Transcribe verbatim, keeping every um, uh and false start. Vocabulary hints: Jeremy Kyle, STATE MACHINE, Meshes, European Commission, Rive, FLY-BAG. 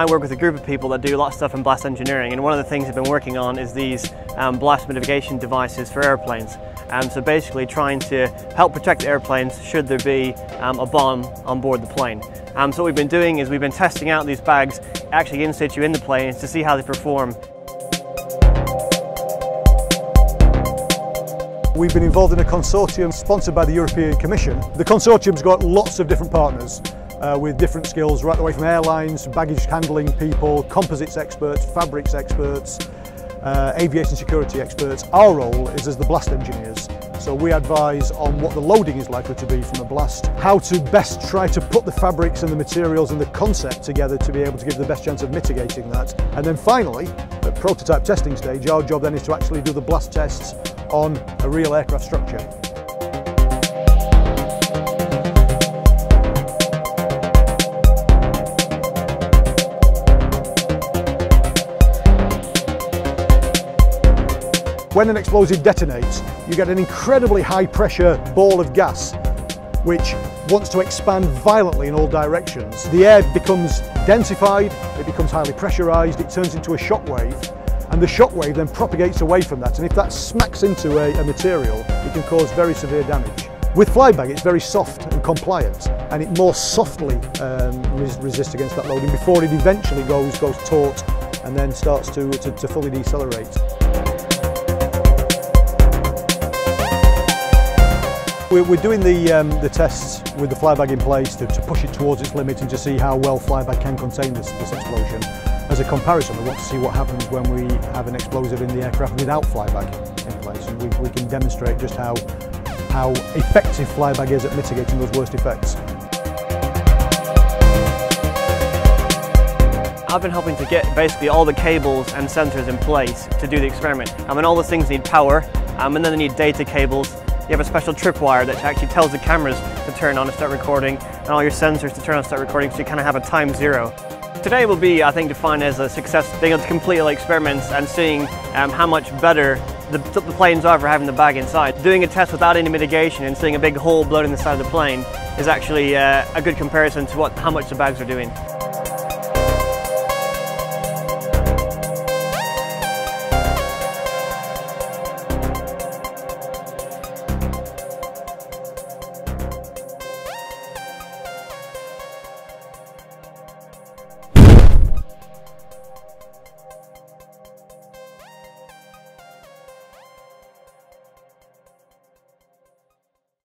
I work with a group of people that do a lot of stuff in blast engineering, and one of the things I've been working on is these um, blast mitigation devices for airplanes. Um, so basically trying to help protect airplanes should there be um, a bomb on board the plane. Um, so what we've been doing is we've been testing out these bags actually in situ in the planes to see how they perform. We've been involved in a consortium sponsored by the European Commission. The consortium's got lots of different partners uh, with different skills, right away from airlines, baggage handling people, composites experts, fabrics experts, uh, aviation security experts. Our role is as the blast engineers. So we advise on what the loading is likely to be from a blast, how to best try to put the fabrics and the materials and the concept together to be able to give the best chance of mitigating that. And then finally, at prototype testing stage, our job then is to actually do the blast tests on a real aircraft structure. When an explosive detonates, you get an incredibly high pressure ball of gas which wants to expand violently in all directions. The air becomes densified, it becomes highly pressurized, it turns into a shock wave, and the shock wave then propagates away from that, and if that smacks into a, a material, it can cause very severe damage. With FLY-BAG, it's very soft and compliant, and it more softly um, res resists against that loading before it eventually goes, goes taut and then starts to, to, to fully decelerate. We're doing the, um, the tests with the FLY-BAG in place to, to push it towards its limit and to see how well FLY-BAG can contain this, this explosion. As a comparison, we want to see what happens when we have an explosive in the aircraft without FLY-BAG in place, and we, we can demonstrate just how, how effective FLY-BAG is at mitigating those worst effects. I've been helping to get basically all the cables and sensors in place to do the experiment. I mean, all the things need power, um, and then they need data cables. You have a special tripwire that actually tells the cameras to turn on and start recording, and all your sensors to turn on and start recording, so you kind of have a time zero. Today will be, I think, defined as a success, being able to complete all experiments and seeing um, how much better the, the planes are for having the bag inside. Doing a test without any mitigation and seeing a big hole blown in the side of the plane is actually uh, a good comparison to what, how much the bags are doing.